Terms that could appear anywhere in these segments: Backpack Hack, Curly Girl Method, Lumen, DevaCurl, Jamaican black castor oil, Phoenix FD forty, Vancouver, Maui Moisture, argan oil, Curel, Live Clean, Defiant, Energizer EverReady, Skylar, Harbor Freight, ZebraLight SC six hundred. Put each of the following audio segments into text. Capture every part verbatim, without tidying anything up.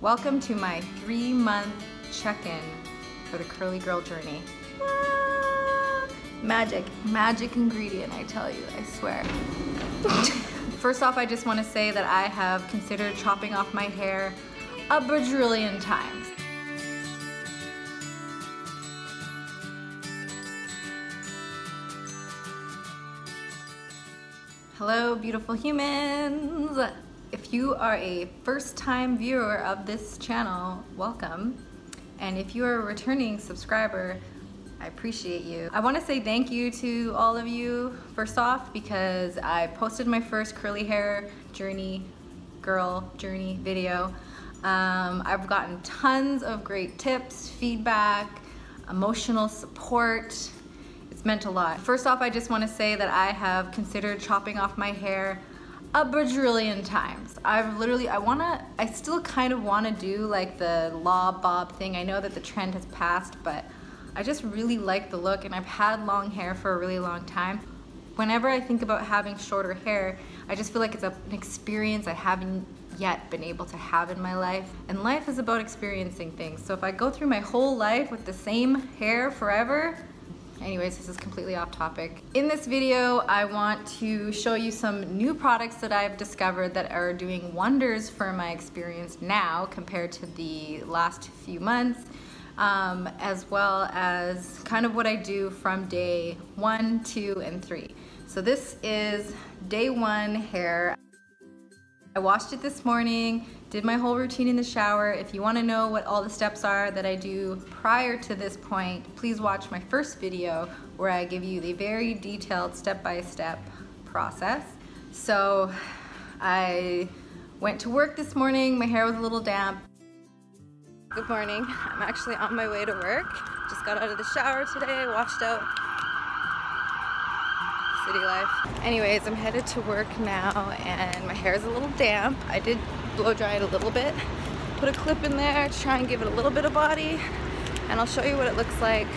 Welcome to my three month check-in for the Curly Girl journey. Ah, magic, magic ingredient, I tell you, I swear. First off, I just wanna say that I have considered chopping off my hair a bajillion times. Hello, beautiful humans. If you are a first-time viewer of this channel, welcome. And if you are a returning subscriber, I appreciate you. I wanna say thank you to all of you, first off, because I posted my first curly hair journey, girl journey video. Um, I've gotten tons of great tips, feedback, emotional support. It's meant a lot. First off, I just want to say that I have considered chopping off my hair a bajillion times. I've literally, I want to, I still kind of want to do like the lob bob thing. I know that the trend has passed, but I just really like the look, and I've had long hair for a really long time. Whenever I think about having shorter hair, I just feel like it's a, an experience I haven't yet been able to have in my life. And life is about experiencing things. So if I go through my whole life with the same hair forever, anyways, this is completely off topic. In this video, I want to show you some new products that I've discovered that are doing wonders for my experience now compared to the last few months, um, as well as kind of what I do from day one, two, and three. So this is day one hair. I washed it this morning, did my whole routine in the shower. If you want to know what all the steps are that I do prior to this point, please watch my first video where I give you the very detailed step-by-step process. So I went to work this morning. My hair was a little damp. Good morning. I'm actually on my way to work. Just got out of the shower today, washed out. City life. Anyways, I'm headed to work now and my hair is a little damp. I did blow dry it a little bit. Put a clip in there to try and give it a little bit of body, and I'll show you what it looks like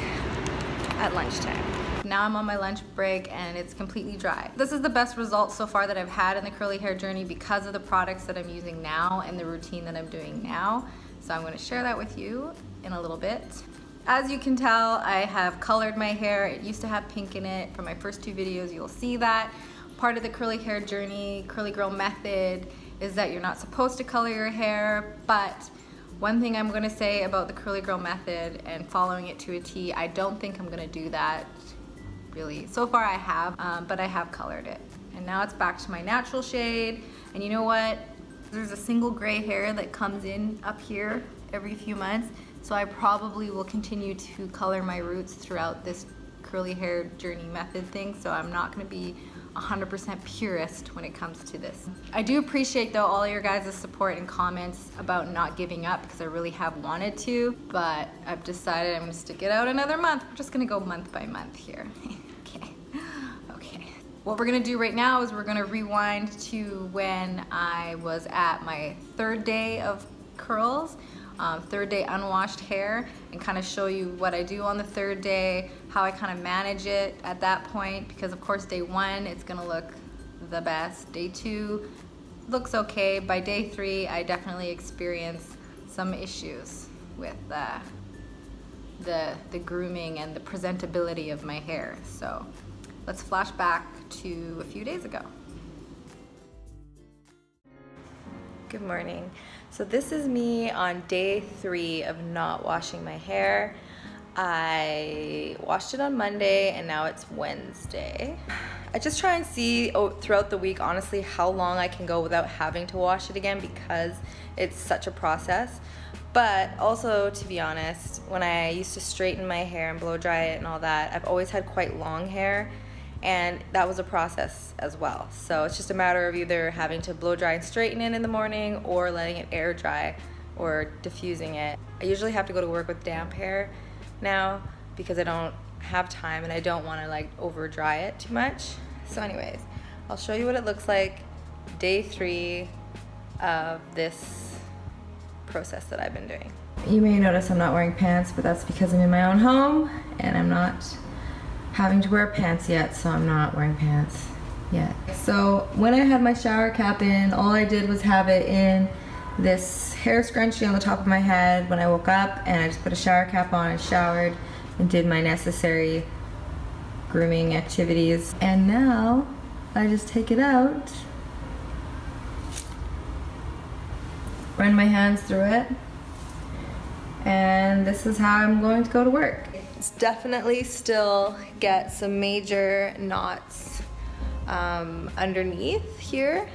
at lunchtime. Now I'm on my lunch break and it's completely dry. This is the best result so far that I've had in the curly hair journey because of the products that I'm using now and the routine that I'm doing now. So I'm going to share that with you in a little bit. As you can tell, I have colored my hair. It used to have pink in it. For my first two videos, you'll see that. Part of the curly hair journey, Curly Girl Method, is that you're not supposed to color your hair, but one thing I'm gonna say about the Curly Girl Method and following it to a T, I don't think I'm gonna do that, really. So far I have, um, but I have colored it. And now it's back to my natural shade, and you know what? There's a single gray hair that comes in up here every few months. So I probably will continue to color my roots throughout this curly hair journey method thing, so I'm not gonna be one hundred percent purist when it comes to this. I do appreciate though all your guys' support and comments about not giving up, because I really have wanted to, but I've decided I'm gonna stick it out another month. We're just gonna go month by month here. Okay, okay. What we're gonna do right now is we're gonna rewind to when I was at my third day of curls. Um, third day unwashed hair, and kind of show you what I do on the third day, how I kind of manage it at that point, because of course day one it's gonna look the best, day two looks okay, by day three I definitely experience some issues with uh, the, the grooming and the presentability of my hair. So let's flash back to a few days ago. Good morning. So this is me on day three of not washing my hair. I washed it on Monday and now it's Wednesday. I just try and see oh, throughout the week, honestly, how long I can go without having to wash it again, because it's such a process. But also, to be honest, when I used to straighten my hair and blow dry it and all that, I've always had quite long hair. And that was a process as well. So it's just a matter of either having to blow dry and straighten it in the morning, or letting it air dry or diffusing it. I usually have to go to work with damp hair now because I don't have time and I don't want to like over dry it too much. So anyways, I'll show you what it looks like day three of this process that I've been doing. You may notice I'm not wearing pants, but that's because I'm in my own home and I'm not having to wear pants yet, so I'm not wearing pants yet. So when I had my shower cap in, all I did was have it in this hair scrunchie on the top of my head when I woke up, and I just put a shower cap on, I showered, and did my necessary grooming activities. And now, I just take it out, run my hands through it, and this is how I'm going to go to work. It's definitely still get some major knots um, underneath here,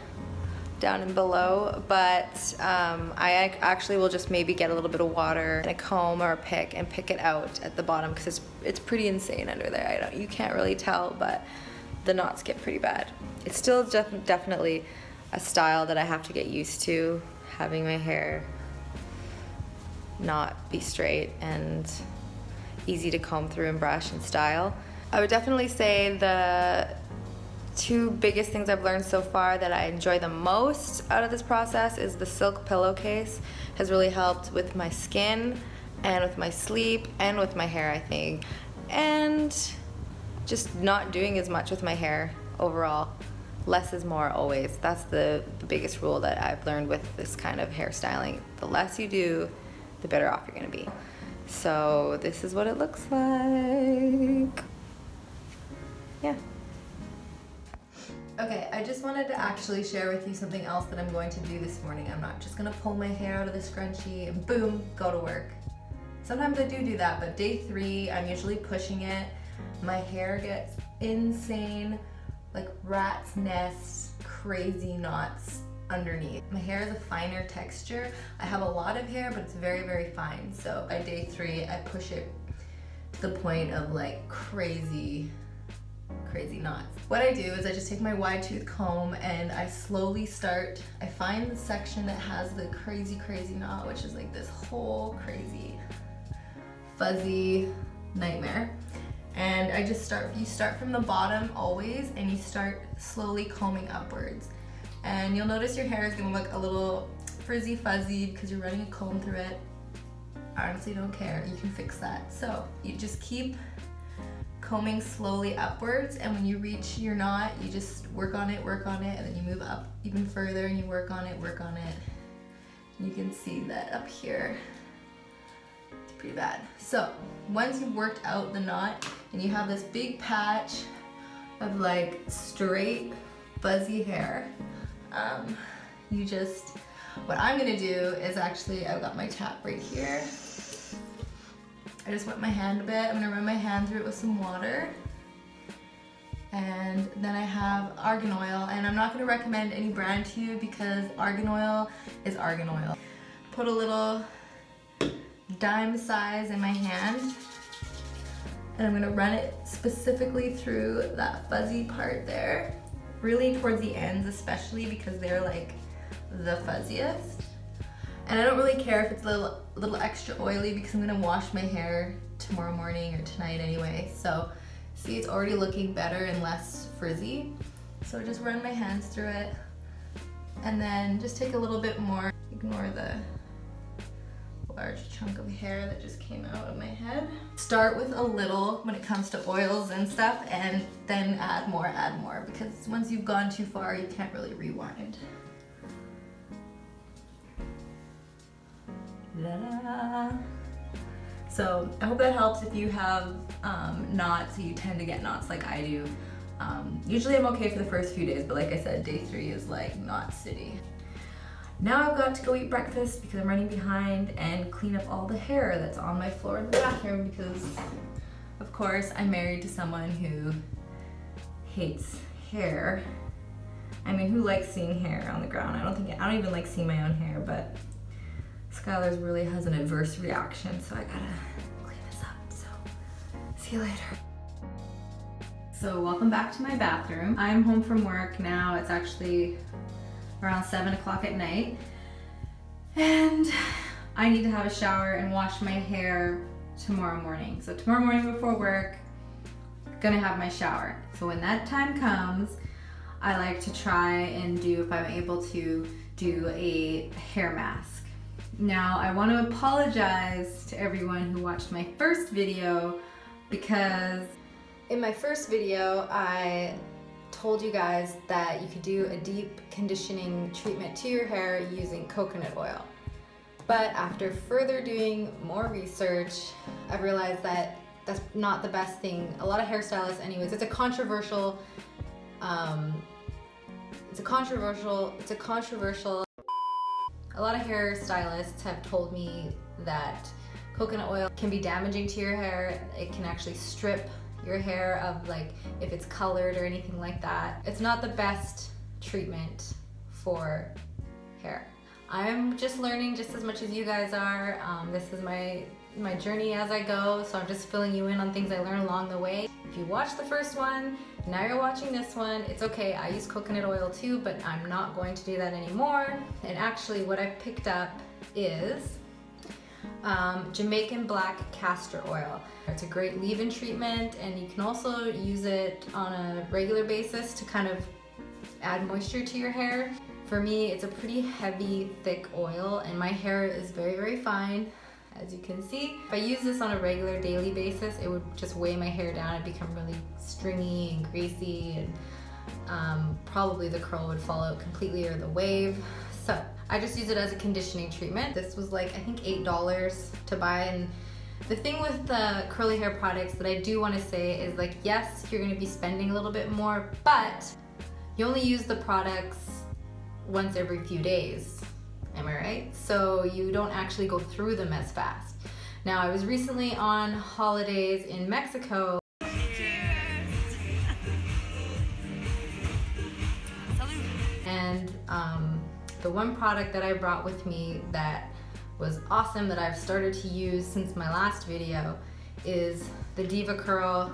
down and below, but um, I actually will just maybe get a little bit of water and a comb or a pick and pick it out at the bottom, because it's, it's pretty insane under there. I don't, you can't really tell, but the knots get pretty bad. It's still def definitely a style that I have to get used to, having my hair not be straight and easy to comb through and brush and style. I would definitely say the two biggest things I've learned so far that I enjoy the most out of this process is the silk pillowcase has really helped with my skin and with my sleep and with my hair, I think, and just not doing as much with my hair overall. Less is more always. That's the, the biggest rule that I've learned with this kind of hairstyling. The less you do, the better off you're gonna be. So this is what it looks like. Yeah. Okay, I just wanted to actually share with you something else that I'm going to do this morning. I'm not just gonna pull my hair out of the scrunchie and boom, go to work. Sometimes I do do that, but day three, I'm usually pushing it. My hair gets insane, like rat's nests, crazy knots underneath. My hair is a finer texture. I have a lot of hair, but it's very, very fine. So by day three, I push it to the point of like crazy, crazy knots. What I do is I just take my wide tooth comb and I slowly start, I find the section that has the crazy, crazy knot, which is like this whole crazy, fuzzy nightmare. And I just start, you start from the bottom always, and you start slowly combing upwards. And you'll notice your hair is gonna look a little frizzy fuzzy because you're running a comb through it. I honestly don't care, you can fix that. So you just keep combing slowly upwards, and when you reach your knot, you just work on it, work on it, and then you move up even further and you work on it, work on it. And you can see that up here, it's pretty bad. So once you've worked out the knot, and you have this big patch of like straight, fuzzy hair. Um, you just, what I'm gonna do is actually, I've got my tap right here. I just wet my hand a bit. I'm gonna run my hand through it with some water. And then I have argan oil, and I'm not gonna recommend any brand to you because argan oil is argan oil. Put a little dime size in my hand. And I'm gonna run it specifically through that fuzzy part there, really towards the ends especially because they're like the fuzziest. And I don't really care if it's a little, a little extra oily because I'm gonna wash my hair tomorrow morning or tonight anyway. So see, it's already looking better and less frizzy. So just run my hands through it and then just take a little bit more. Ignore the large chunk of hair that just came out of my head. Start with a little when it comes to oils and stuff, and then add more, add more, because once you've gone too far, you can't really rewind. Da-da. So I hope that helps if you have um, knots, you tend to get knots like I do. Um, usually I'm okay for the first few days, but like I said, day three is like knot city. Now I've got to go eat breakfast because I'm running behind and clean up all the hair that's on my floor in the bathroom because, of course, I'm married to someone who hates hair. I mean, who likes seeing hair on the ground? I don't think, I don't even like seeing my own hair, but Skylar really has an adverse reaction, so I gotta clean this up, so see you later. So welcome back to my bathroom. I'm home from work now. It's actually around seven o'clock at night, and I need to have a shower and wash my hair tomorrow morning. So tomorrow morning before work, gonna have my shower. So when that time comes, I like to try and do, if I'm able to, do a hair mask. Now I want to apologize to everyone who watched my first video because in my first video I told you guys that you could do a deep conditioning treatment to your hair using coconut oil. But after further doing more research, I've realized that that's not the best thing. A lot of hairstylists anyways, it's a controversial, um, it's a controversial, it's a controversial. A lot of hairstylists have told me that coconut oil can be damaging to your hair. It can actually strip your hair of, like, if it's colored or anything like that. It's not the best treatment for hair. I'm just learning just as much as you guys are. Um, this is my, my journey as I go, so I'm just filling you in on things I learn along the way. If you watched the first one, now you're watching this one, it's okay. I use coconut oil too, but I'm not going to do that anymore. And actually what I've picked up is um, Jamaican black castor oil. It's a great leave-in treatment, and you can also use it on a regular basis to kind of add moisture to your hair. For me, it's a pretty heavy, thick oil, and my hair is very, very fine, as you can see. If I use this on a regular daily basis, it would just weigh my hair down. It'd become really stringy and greasy, and um, probably the curl would fall out completely, or the wave. So I just use it as a conditioning treatment. This was like, I think eight dollars to buy. And the thing with the curly hair products that I do want to say is, like, yes, you're going to be spending a little bit more, but you only use the products once every few days, am I right? So you don't actually go through them as fast. Now, I was recently on holidays in Mexico. Cheers. And um, the one product that I brought with me that was awesome that I've started to use since my last video is the DevaCurl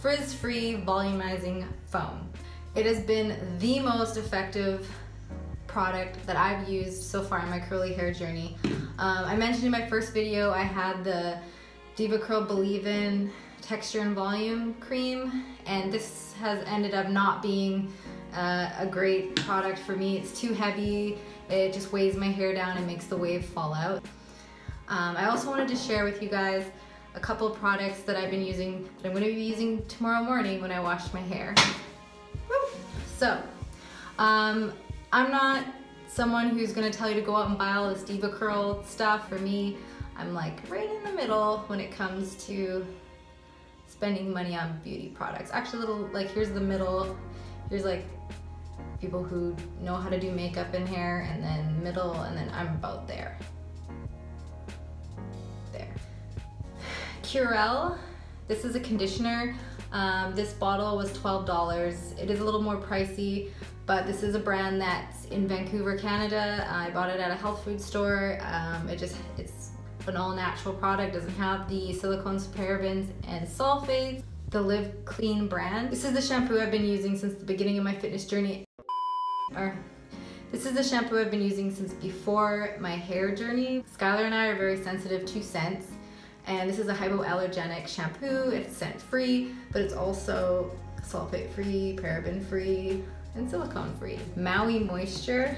Frizz-Free Volumizing Foam. It has been the most effective product that I've used so far in my curly hair journey. Um, I mentioned in my first video I had the DevaCurl Believe In Texture and Volume Cream, and this has ended up not being uh, a great product for me. It's too heavy, it just weighs my hair down and makes the wave fall out. Um, I also wanted to share with you guys a couple of products that I've been using, that I'm going to be using tomorrow morning when I wash my hair. So, um, I'm not someone who's gonna tell you to go out and buy all this DevaCurl stuff. For me, I'm like right in the middle when it comes to spending money on beauty products. Actually, little, like, here's the middle, here's like people who know how to do makeup and hair, and then middle, and then I'm about there. There. Curel, this is a conditioner. Um, this bottle was twelve dollars. It is a little more pricey, but this is a brand that's in Vancouver, Canada. I bought it at a health food store. Um, it just, it's an all-natural product, doesn't have the silicones, parabens, and sulfates. The Live Clean brand. This is the shampoo I've been using since the beginning of my fitness journey. Or, this is the shampoo I've been using since before my hair journey. Skylar and I are very sensitive to scents. And this is a hypoallergenic shampoo. It's scent free, but it's also sulfate free, paraben free, and silicone free. Maui Moisture.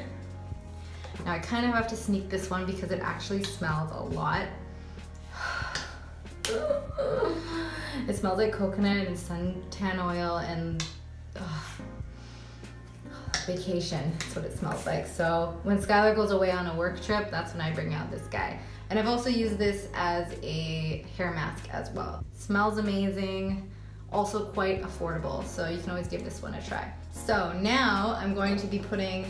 Now I kind of have to sneak this one because it actually smells a lot. It smells like coconut and suntan oil and ugh, vacation. That's what it smells like. So when Skylar goes away on a work trip, that's when I bring out this guy. And I've also used this as a hair mask as well. Smells amazing, also quite affordable, so you can always give this one a try. So now I'm going to be putting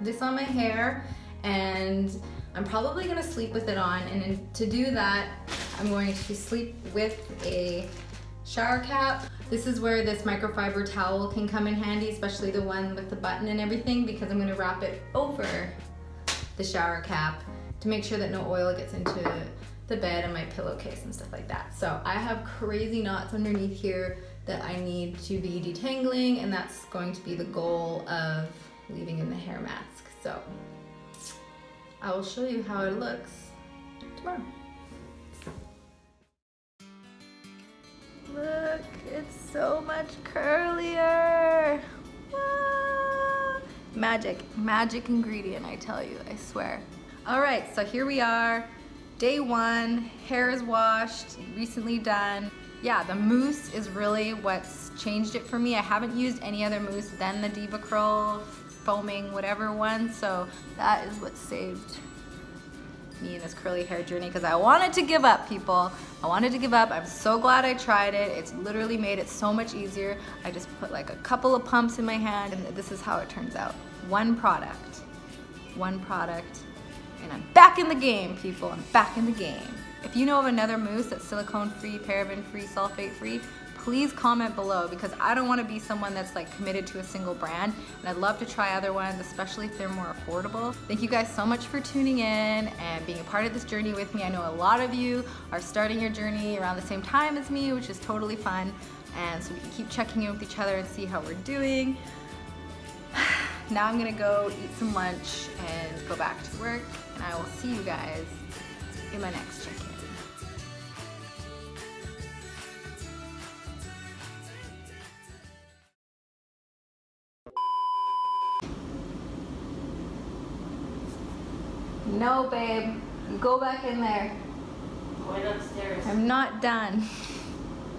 this on my hair, and I'm probably gonna sleep with it on, and to do that, I'm going to sleep with a shower cap. This is where this microfiber towel can come in handy, especially the one with the button and everything, because I'm gonna wrap it over the shower cap to make sure that no oil gets into the bed and my pillowcase and stuff like that. So I have crazy knots underneath here that I need to be detangling, and that's going to be the goal of leaving in the hair mask. So I will show you how it looks tomorrow. Look, it's so much curlier. Ah. Magic, magic ingredient, I tell you, I swear. All right, so here we are, day one, hair is washed, recently done. yeah, the mousse is really what's changed it for me. I haven't used any other mousse than the DevaCurl foaming whatever one, so that is what saved me in this curly hair journey, because I wanted to give up, people. I wanted to give up. I'm so glad I tried it. It's literally made it so much easier. I just put like a couple of pumps in my hand, and this is how it turns out. One product, one product, and I'm back in the game, people. I'm back in the game. If you know of another mousse that's silicone-free, paraben-free, sulfate-free, please comment below, because I don't want to be someone that's like committed to a single brand, and I'd love to try other ones, especially if they're more affordable. Thank you guys so much for tuning in and being a part of this journey with me. I know a lot of you are starting your journey around the same time as me, which is totally fun, and so we can keep checking in with each other and see how we're doing. Now I'm gonna go eat some lunch and go back to work, and I will see you guys in my next check-in. No, babe. Go back in there. Going upstairs. I'm not done.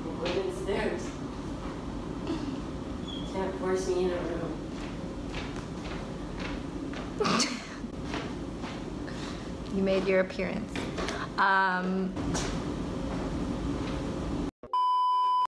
You're going upstairs. You can't force me in a room. You made your appearance. Um,